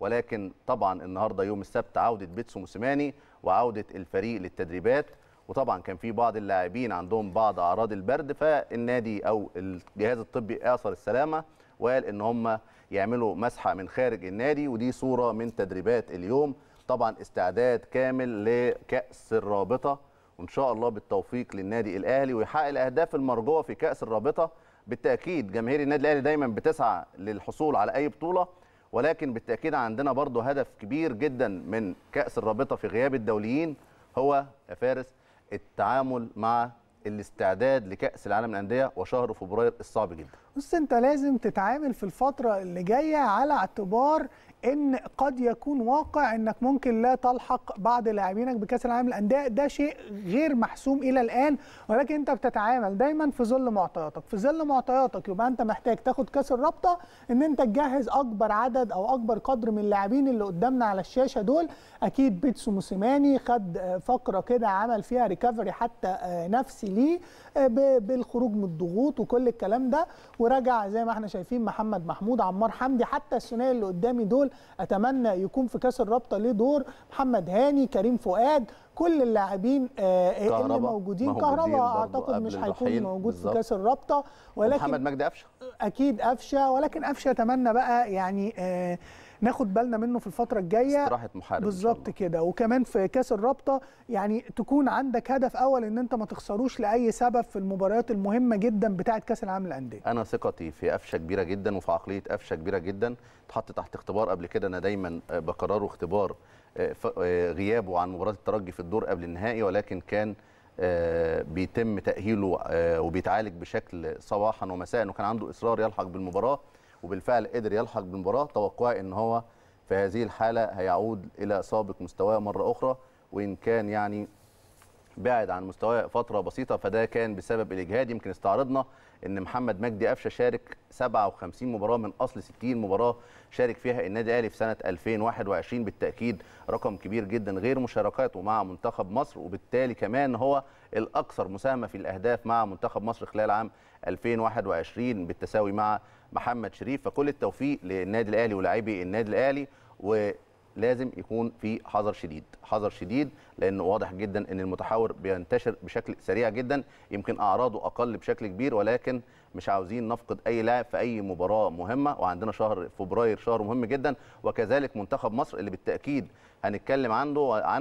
ولكن طبعا النهارده يوم السبت عوده بيتسو موسيماني وعوده الفريق للتدريبات، وطبعا كان في بعض اللاعبين عندهم بعض اعراض البرد، فالنادي او الجهاز الطبي اثر السلامه وقال ان هم يعملوا مسحه من خارج النادي، ودي صوره من تدريبات اليوم. طبعا استعداد كامل لكأس الرابطه، وان شاء الله بالتوفيق للنادي الاهلي ويحقق الاهداف المرجوه في كأس الرابطه. بالتاكيد جماهير النادي الاهلي دايما بتسعى للحصول على اي بطوله، ولكن بالتاكيد عندنا برضو هدف كبير جدا من كأس الرابطه في غياب الدوليين، هو يا فارس التعامل مع الاستعداد لكأس العالم للأندية وشهر فبراير الصعب جدا. بص، انت لازم تتعامل في الفترة اللي جاية على اعتبار ان قد يكون واقع انك ممكن لا تلحق بعض لاعبينك بكأس العالم للأندية، ده شيء غير محسوم الى الآن، ولكن انت بتتعامل دايما في ظل معطياتك، يبقى انت محتاج تاخد كأس الرابطة ان انت تجهز اكبر عدد او اكبر قدر من اللاعبين اللي قدامنا على الشاشة دول. اكيد بيتسو موسيماني خد فقرة كده عمل فيها ريكفري حتى نفسي ليه بالخروج من الضغوط وكل الكلام ده، ورجع زي ما احنا شايفين محمد محمود، عمار حمدي، حتى الثنائي اللي قدامي دول اتمنى يكون في كاس الرابطه ليه دور، محمد هاني، كريم فؤاد، كل اللاعبين اللي موجودين. كهرباء اعتقد مش هيكون موجود في كاس الرابطه، ولكن محمد مجدي أفشا اكيد ولكن أفشا اتمنى بقى يعني ناخد بالنا منه في الفتره الجايه، استراحه محارب بالظبط كده. وكمان في كاس الرابطه يعني تكون عندك هدف اول ان انت ما تخسروش لاي سبب في المباريات المهمه جدا بتاعه كاس العالم للانديه. انا ثقتي في أفشا كبيره جدا، وفي عقليه أفشا كبيره جدا. اتحط تحت اختبار قبل كده، انا دايما بقرره اختبار غيابه عن مباراه الترجي في الدور قبل النهائي، ولكن كان بيتم تاهيله وبيتعالج بشكل صباحا ومساء، وكان عنده اصرار يلحق بالمباراه، وبالفعل قدر يلحق بالمباراه. توقعي ان هو في هذه الحاله هيعود الى سابق مستواه مره اخرى، وان كان يعني بعد عن مستواه فتره بسيطه، فده كان بسبب الاجهاد. يمكن استعرضنا ان محمد مجدي أفشا شارك 57 مباراه من اصل 60 مباراه شارك فيها النادي الاهلي في سنه 2021، بالتاكيد رقم كبير جدا، غير مشاركاته مع منتخب مصر، وبالتالي كمان هو الاكثر مساهمه في الاهداف مع منتخب مصر خلال عام 2021 بالتساوي مع محمد شريف. فكل التوفيق للنادي الاهلي ولاعبي النادي الاهلي، ولازم يكون في حذر شديد، لانه واضح جدا ان المتحور بينتشر بشكل سريع جدا، يمكن اعراضه اقل بشكل كبير، ولكن مش عاوزين نفقد اي لاعب في اي مباراه مهمه. وعندنا شهر فبراير شهر مهم جدا، وكذلك منتخب مصر اللي بالتاكيد هنتكلم عنه